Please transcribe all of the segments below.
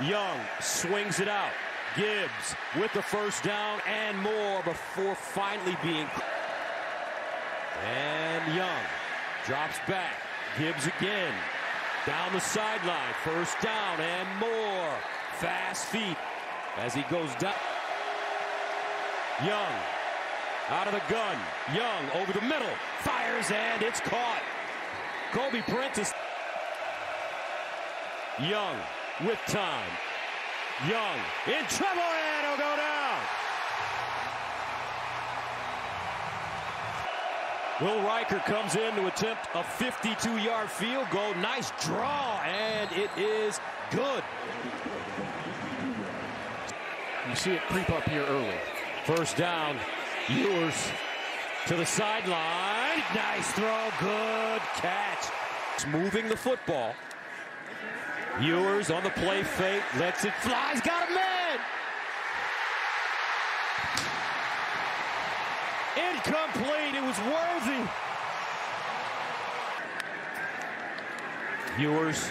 Young swings it out. Gibbs with the first down and more before finally being. And Young drops back. Gibbs again. Down the sideline. First down and more. Fast feet as he goes down. Young out of the gun. Young over the middle. Fires and it's caught. Kobe Prentice. Young with time. Young in trouble and he'll go down. Will Riker comes in to attempt a 52-yard field goal. Nice draw and it is good. You see it creep up here early. First down. Ewers to the sideline. Nice throw. Good catch. It's moving the football. Ewers on the play fake, lets it fly, he's got a man! Incomplete, it was Worthy. Ewers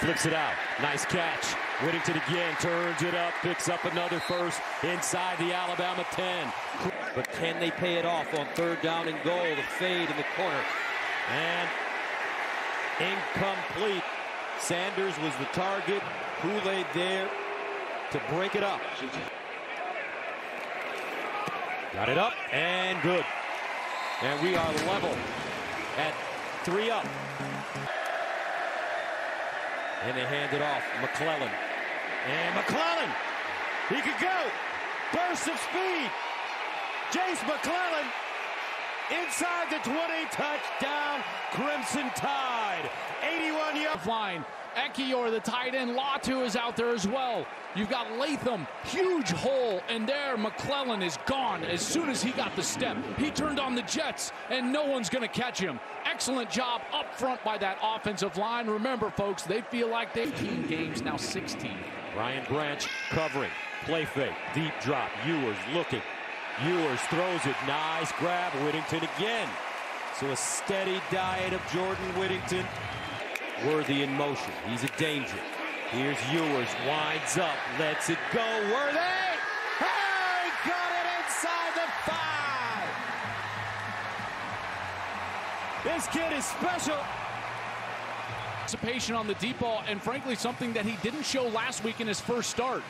flips it out, nice catch. Whittington again, turns it up, picks up another first inside the Alabama 10. But can they pay it off on third down and goal? The fade in the corner. And incomplete. Sanders was the target. Kool-Aid there to break it up. Got it up and good. And we are level at 3 up. And they hand it off. McClellan. And McClellan! He could go! Burst of speed! Jase McClellan! Inside the 20, touchdown, Crimson Tide. 81-yard line. Ekior, the tight end. Latu is out there as well. You've got Latham, huge hole, and there McClellan is gone. As soon as he got the step, he turned on the jets, and no one's going to catch him. Excellent job up front by that offensive line. Remember, folks, they feel like they're 18 games, now 16. Brian Branch covering, play fake, deep drop, Ewers looking. Ewers throws it. Nice grab. Whittington again. So a steady diet of Jordan Whittington. Worthy in motion. He's a danger. Here's Ewers. Winds up. Lets it go. Worthy! Hey! Got it inside the 5. This kid is special. Anticipation on the deep ball, and frankly something that he didn't show last week in his first start.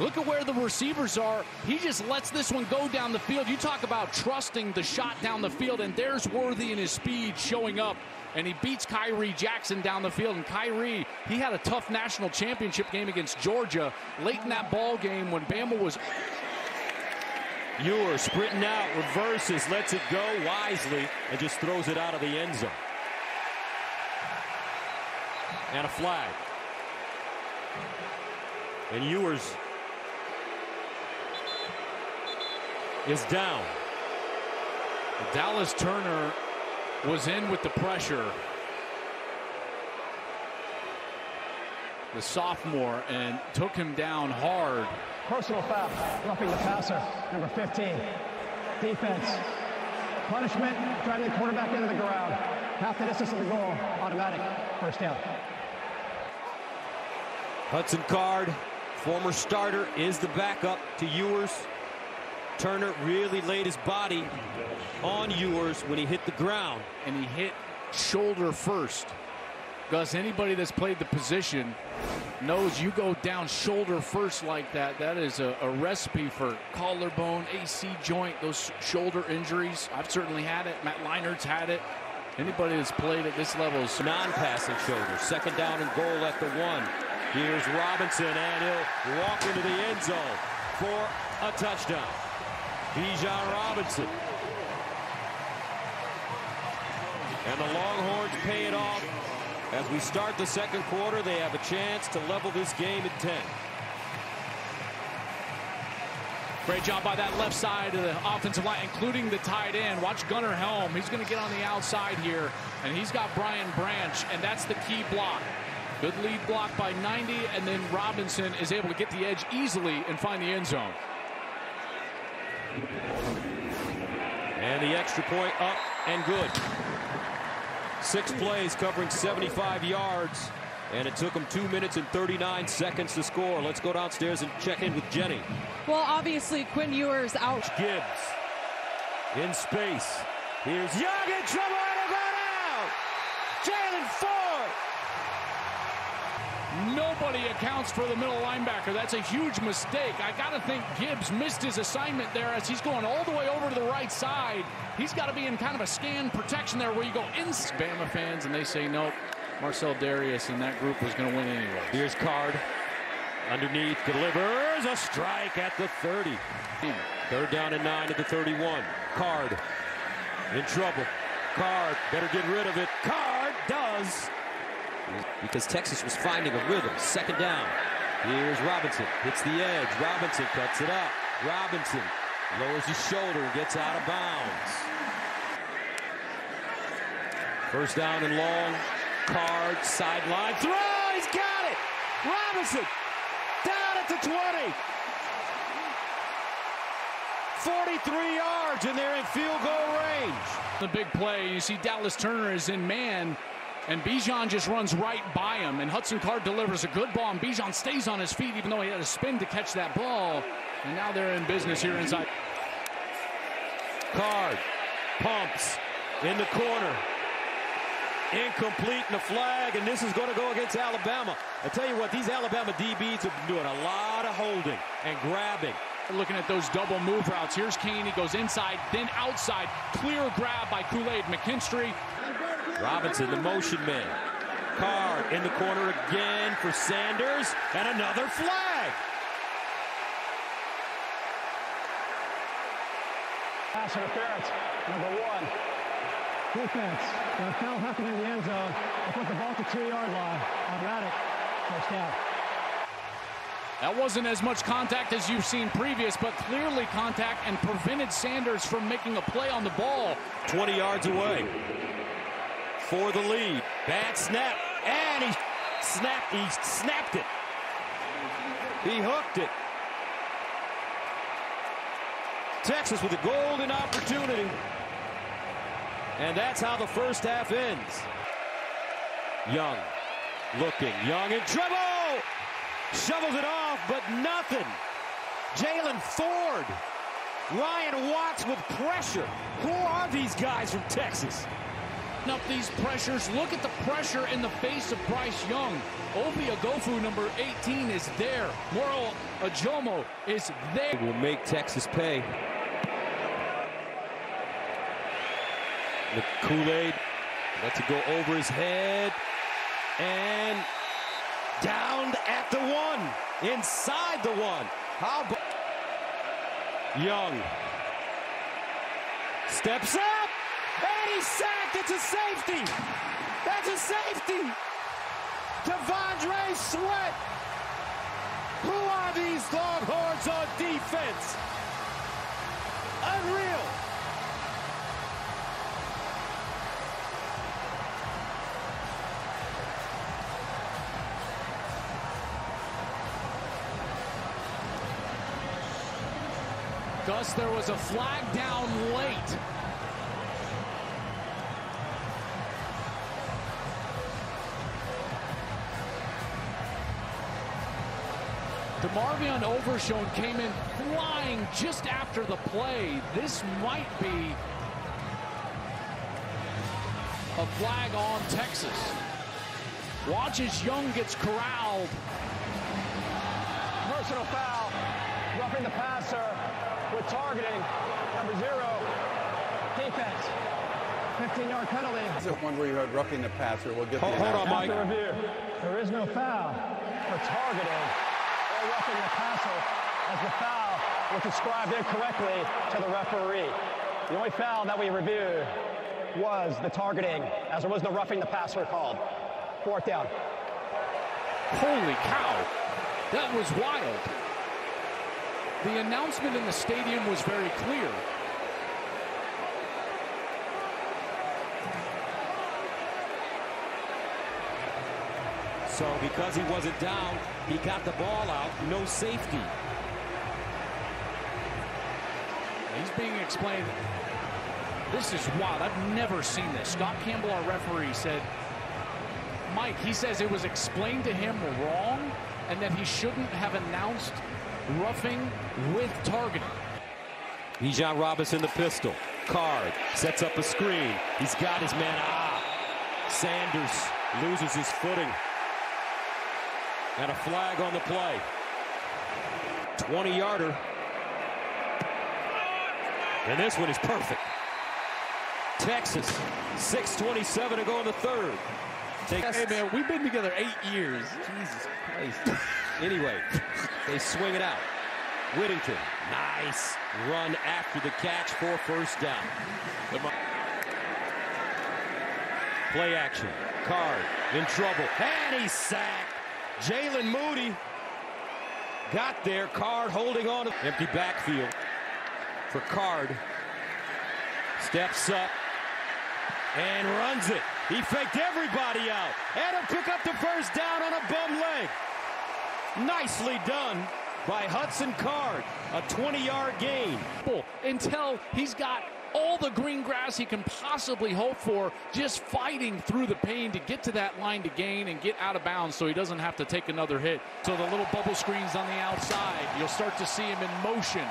Look at where the receivers are. He just lets this one go down the field. You talk about trusting the shot down the field, and there's Worthy in his speed showing up, and he beats Kyrie Jackson down the field. And Kyrie, he had a tough national championship game against Georgia late in that ball game when Bama was. Ewers sprinting out, reverses, lets it go wisely, and just throws it out of the end zone. And a flag. And Ewers is down. Dallas Turner was in with the pressure. The sophomore, and took him down hard. Personal foul, roughing the passer, number 15. Defense. Punishment, driving the quarterback into the ground. Half the distance of the goal, automatic, first down. Hudson Card, former starter, is the backup to Ewers. Turner really laid his body on Ewers when he hit the ground, and he hit shoulder first. Gus, anybody that's played the position knows you go down shoulder first like that. That is a recipe for collarbone, AC joint, those shoulder injuries. I've certainly had it. Matt Leinert's had it. Anybody that's played at this level is non-passing shoulder. Second down and goal at the 1. Here's Robinson, and he'll walk into the end zone for a touchdown. Bijan Robinson. And the Longhorns pay it off. As we start the second quarter, they have a chance to level this game at 10. Great job by that left side of the offensive line, including the tight end. Watch Gunnar Helm. He's going to get on the outside here, and he's got Brian Branch, and that's the key block. Good lead block by 90, and then Robinson is able to get the edge easily and find the end zone. And the extra point up and good. 6 plays covering 75 yards And it took them 2 minutes and 39 seconds to score. Let's go downstairs and check in with Jenny. Well, obviously, Quinn Ewers out. Gibbs in space. Here's Young in trouble, and he'll go down! Jalen Ford! Nobody accounts for the middle linebacker. That's a huge mistake. I got to think Gibbs missed his assignment there as he's going all the way over to the right side. He's got to be in kind of a scan protection there where you go in. Bama fans, and they say nope. Marcel Darius and that group was going to win anyway. Here's Card. Underneath, delivers a strike at the 30. Third down and 9 at the 31. Card in trouble. Card better get rid of it. Card does. Because Texas was finding a rhythm. Second down. Here's Robinson. Hits the edge. Robinson cuts it up. Robinson lowers his shoulder and gets out of bounds. First down and long. Card, sideline, throw, he's got it! Robinson, down at the 20. 43 yards, and they're in field goal range. The big play, you see Dallas Turner is in man, and Bijan just runs right by him, and Hudson Card delivers a good ball, and Bijan stays on his feet, even though he had a spin to catch that ball, and now they're in business here inside. Card, pumps, in the corner. Incomplete in the flag, and this is going to go against Alabama. I tell you what, these Alabama DBs have been doing a lot of holding and grabbing. Looking at those double move routes. Here's Kane. He goes inside, then outside. Clear grab by Kool-Aid McKinstry. Robinson, the motion man. Card in the corner again for Sanders, and another flag. Pass interference, number 1. Defense, the foul happened in the end zone. I put the ball to 2-yard line. I'm at it. First down. That wasn't as much contact as you've seen previous, but clearly contact and prevented Sanders from making a play on the ball. 20 yards away for the lead. Bad snap, and he snapped it. He hooked it. Texas with a golden opportunity. And that's how the first half ends. Young looking. Young in trouble. Shovels it off, but nothing. Jalen Ford. Ryan Watts with pressure. Who are these guys from Texas? Up these pressures. Look at the pressure in the face of Bryce Young. Obiagofu, number 18, is there. Moro Ajomo is there. It will make Texas pay. The Kool-Aid lets it go over his head and down at the 1, inside the 1. How about Young steps up and he's sacked. It's a safety. That's a safety. Devondre Sweat. Who are these Longhorns on defense? Unreal. Gus, there was a flag down late. DeMarvion Overshone came in flying just after the play. This might be a flag on Texas. Watch as Young gets corralled. Personal foul, roughing the passer. With targeting, number 0, defense, 15-yard penalty. Is it one where you had roughing the passer? We'll get hold on, Mike. Review, there is no foul for targeting or roughing the passer, as the foul was described incorrectly to the referee. The only foul that we reviewed was the targeting, as there was no roughing the passer called. 4th down. Holy cow, that was wild. The announcement in the stadium was very clear. So because he wasn't down, he got the ball out, no safety. He's being explained. This is wild. I've never seen this. Scott Campbell, our referee, said Mike, he says it was explained to him wrong and that he shouldn't have announced roughing with targeting. Bijan Robinson, the pistol. Card sets up a screen. He's got his man. Sanders loses his footing. And a flag on the play. 20-yarder. And this one is perfect. Texas, 6:27 to go in the third. Hey, man, we've been together 8 years. Jesus Christ. Anyway, they swing it out. Whittington, nice run after the catch for first down. Play action. Card in trouble. And he's sacked. Jalen Moody got there. Card holding on to empty backfield for Card. Steps up and runs it. He faked everybody out. And he'll pick up the first down on a bum leg. Nicely done by Hudson Card. A 20-yard gain. Until he's got all the green grass he can possibly hope for, just fighting through the pain to get to that line to gain and get out of bounds so he doesn't have to take another hit. So the little bubble screens on the outside, you'll start to see him in motion.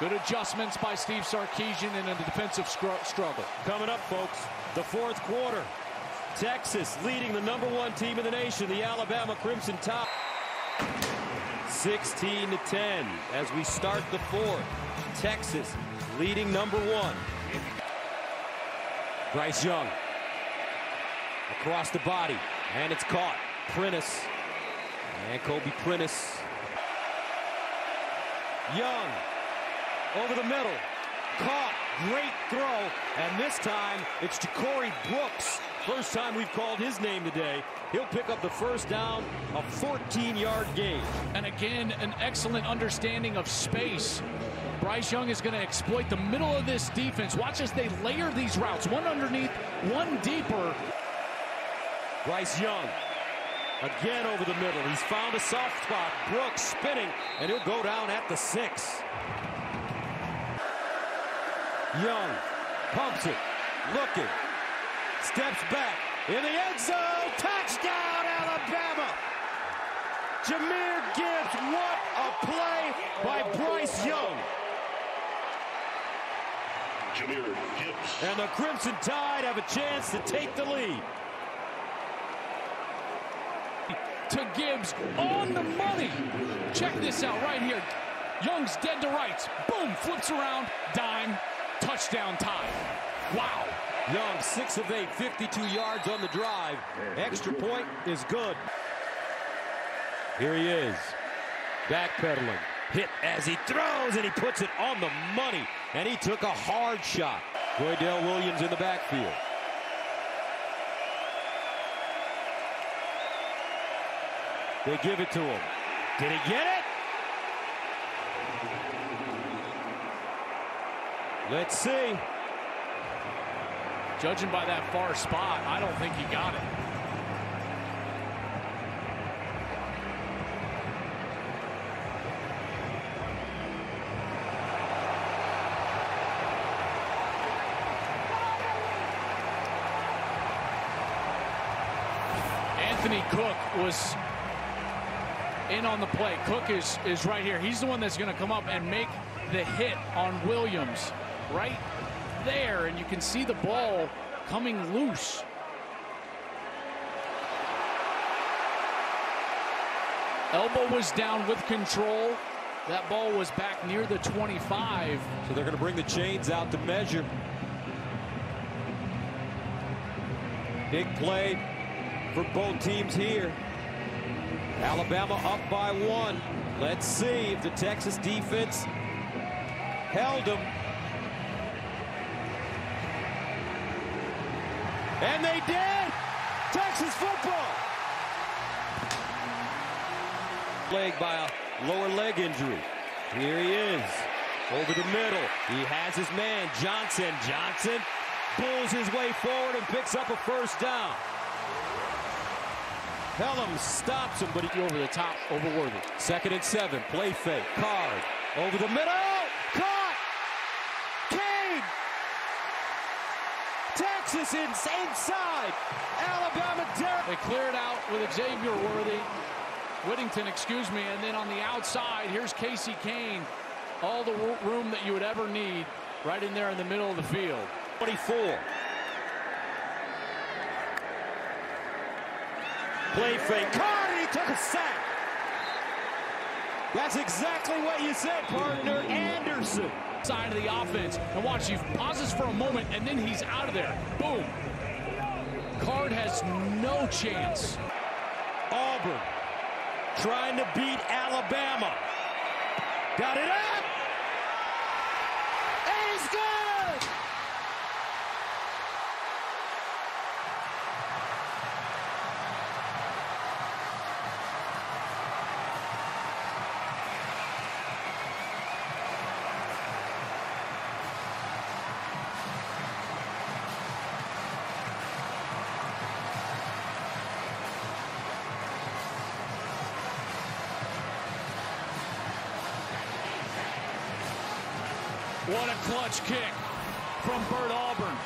Good adjustments by Steve Sarkeesian in a defensive struggle. Coming up, folks, the fourth quarter. Texas leading the #1 team in the nation, the Alabama Crimson Tide. 16-10 as we start the fourth. Texas leading #1. Bryce Young across the body, and it's caught. Prentice and Kobe Prentice. Young over the middle, caught. Great throw, and this time it's to Corey Brooks. First time we've called his name today. He'll pick up the first down, a 14-yard gain. And again, an excellent understanding of space. Bryce Young is going to exploit the middle of this defense. Watch as they layer these routes, one underneath, one deeper. Bryce Young again over the middle. He's found a soft spot. Brooks spinning, and he'll go down at the 6. Young pumps it, looking, steps back in the end zone. Touchdown, Alabama! Jahmyr Gibbs, what a play by Bryce Young. Jahmyr Gibbs. And the Crimson Tide have a chance to take the lead. To Gibbs on the money. Check this out right here. Young's dead to rights. Boom, flips around, dime. Touchdown Tide. Wow. Young, 6 of 8, 52 yards on the drive. Extra point is good. Here he is, backpedaling. Hit as he throws, and he puts it on the money. And he took a hard shot. Roydell Williams in the backfield. They give it to him. Did he get it? Let's see. Judging by that far spot, I don't think he got it. Anthony Cook was in on the play. Cook is right here. He's the one that's going to come up and make the hit on Williams. Right there, and you can see the ball coming loose. Elbow was down with control. That ball was back near the 25. So they're going to bring the chains out to measure. Big play for both teams here. Alabama up by 1. Let's see if the Texas defense held them. And they did! Texas football! Plagued by a lower leg injury. Here he is. Over the middle. He has his man, Johnson. Johnson pulls his way forward and picks up a first down. Helm stops him, but he over the top, over Worthy. 2nd and 7. Play fake. Card. Over the middle. Caught! Kane! Texas! Texas inside. Alabama. They cleared out with Xavier Worthy. Whittington, excuse me. And then on the outside, here's Casey Kane. All the room that you would ever need right in there in the middle of the field. 24. Play fake. Card, and he took a sack. That's exactly what you said, partner. Anderson. Side of the offense. And watch, he pauses for a moment, and then he's out of there. Boom. Card has no chance. Auburn trying to beat Alabama. Got it up. And he's good. What a clutch kick from Bert Auburn.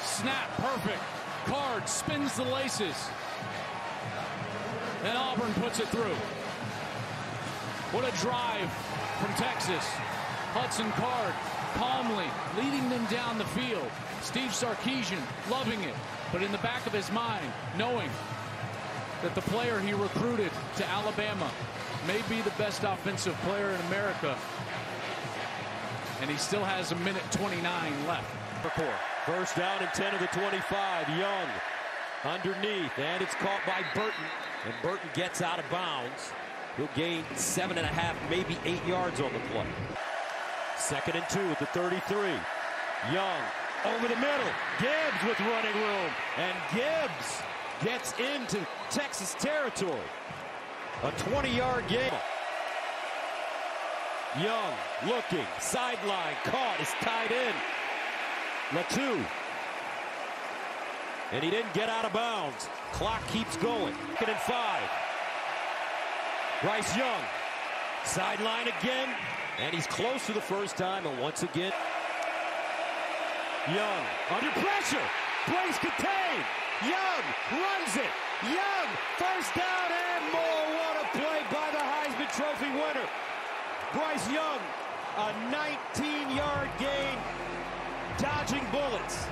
Snap, perfect. Card spins the laces. And Auburn puts it through. What a drive from Texas. Hudson Card calmly leading them down the field. Steve Sarkeesian loving it, but in the back of his mind, knowing that the player he recruited to Alabama may be the best offensive player in America. And he still has a minute 29 left. First down and 10 of the 25. Young underneath, and it's caught by Burton. And Burton gets out of bounds. He'll gain 7.5, maybe 8 yards on the play. Second and 2 at the 33. Young over the middle. Gibbs with running room. And Gibbs gets into Texas territory. A 20-yard game. Young looking, sideline, caught, is tied in. Latou. And he didn't get out of bounds. Clock keeps going. Second and 5. Bryce Young. Sideline again. And he's close to the first time, and once again. Young under pressure. Plays contained. Young runs it. Young, first down and more. What a play by the Heisman Trophy winner. Bryce Young, a 19-yard gain, dodging bullets.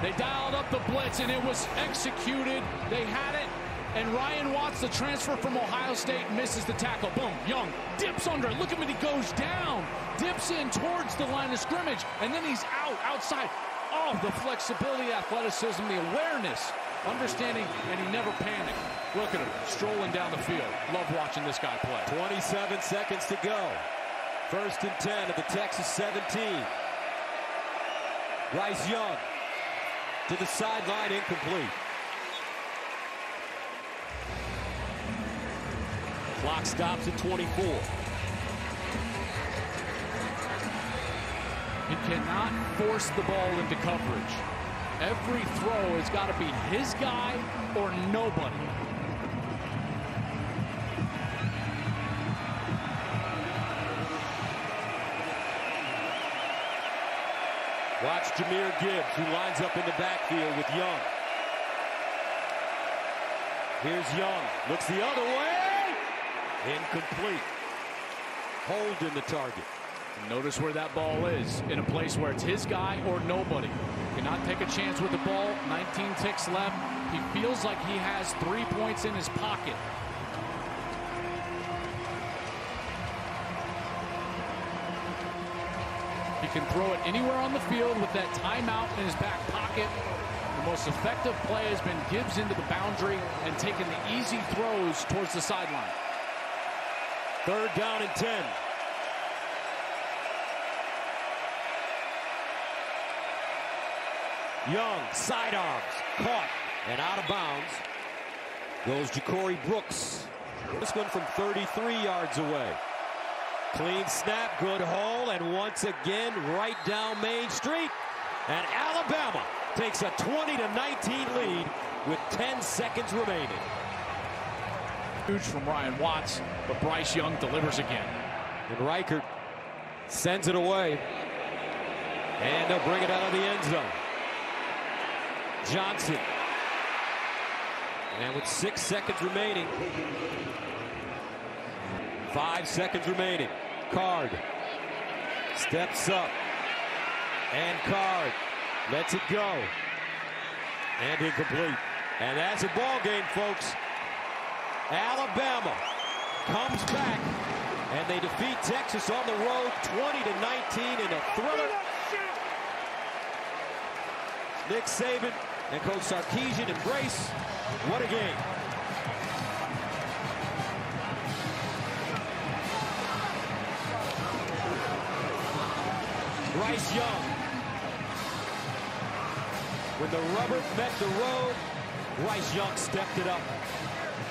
They dialed up the blitz, and it was executed. They had it, and Ryan Watts, the transfer from Ohio State, misses the tackle. Boom, Young dips under it. Look at when he goes down, dips in towards the line of scrimmage, and then he's out, outside. Oh, the flexibility, athleticism, the awareness, understanding, and he never panicked. Look at him, strolling down the field. Love watching this guy play. 27 seconds to go. First and 10 of the Texas 17. Bryce Young to the sideline, incomplete. Clock stops at 24. You cannot force the ball into coverage. Every throw has got to be his guy or nobody. Watch Jahmyr Gibbs, who lines up in the backfield with Young. Here's Young. Looks the other way. Incomplete. Hold in the target. Notice where that ball is, in a place where it's his guy or nobody. Cannot take a chance with the ball. 19 ticks left. He feels like he has 3 points in his pocket. He can throw it anywhere on the field with that timeout in his back pocket. The most effective play has been Gibbs into the boundary and taking the easy throws towards the sideline. Third down and 10. Young, sidearms, caught, and out of bounds goes to Corey Brooks. This one from 33 yards away. Clean snap, good hole, and once again right down Main Street. And Alabama takes a 20-19 lead with 10 seconds remaining. Huge from Ryan Watts, but Bryce Young delivers again. And Riker sends it away. And they'll bring it out of the end zone. Johnson. And with 6 seconds remaining. 5 seconds remaining. Card steps up. And Card lets it go. And incomplete. And that's a ball game, folks. Alabama comes back, and they defeat Texas on the road 20-19 in a thriller. Nick Saban and Coach Sarkeesian embrace. What a game. Bryce Young. When the rubber met the road, Bryce Young stepped it up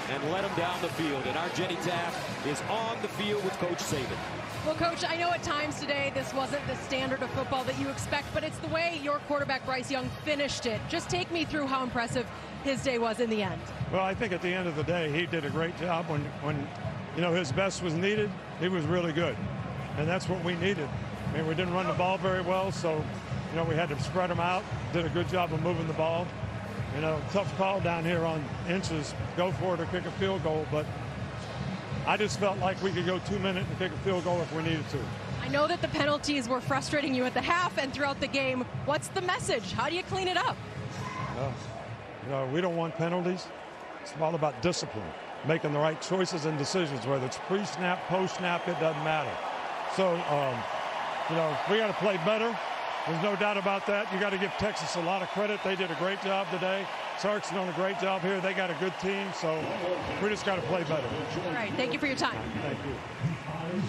and led him down the field. And our Jenny Taft is on the field with Coach Saban. Well, Coach, I know at times today this wasn't the standard of football that you expect, but it's the way your quarterback, Bryce Young, finished it. Just take me through how impressive his day was in the end. Well, I think at the end of the day, he did a great job. When you know, his best was needed, he was really good. And that's what we needed. I mean, we didn't run the ball very well, so, you know, we had to spread him out. Did a good job of moving the ball. You know, tough call down here on inches. Go for it or kick a field goal, but I just felt like we could go 2 minutes and kick a field goal if we needed to. I know that the penalties were frustrating you at the half and throughout the game. What's the message? How do you clean it up? You know, we don't want penalties. It's all about discipline, making the right choices and decisions, whether it's pre-snap, post-snap, it doesn't matter. So, you know, we got to play better. There's no doubt about that. You got to give Texas a lot of credit. They did a great job today. Sark's done a great job here. They got a good team, so we just got to play better. All right. Thank you for your time. Thank you.